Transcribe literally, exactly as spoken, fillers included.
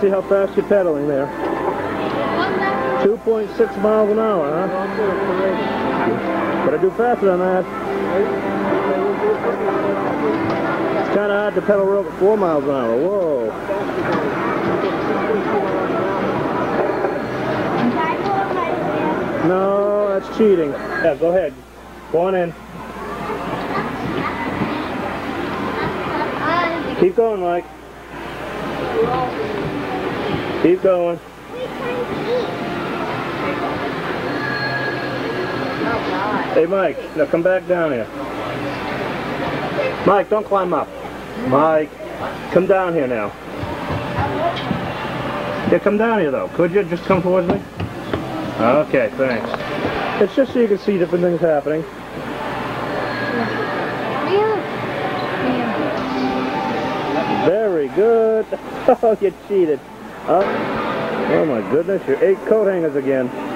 see how fast you're pedaling there. two point six miles an hour, huh? Better do faster than that. It's kind of hard to pedal real at four miles an hour. Whoa. No, that's cheating. Yeah, go ahead. Go on in. Keep going, Mike. Keep going. Hey, Mike, now come back down here. Mike, don't climb up. Mike, come down here now. Yeah, come down here, though. Could you just come towards me? Okay, thanks. It's just so you can see different things happening. Very good. Oh, you cheated. Oh, oh my goodness, your eight coat hangers again.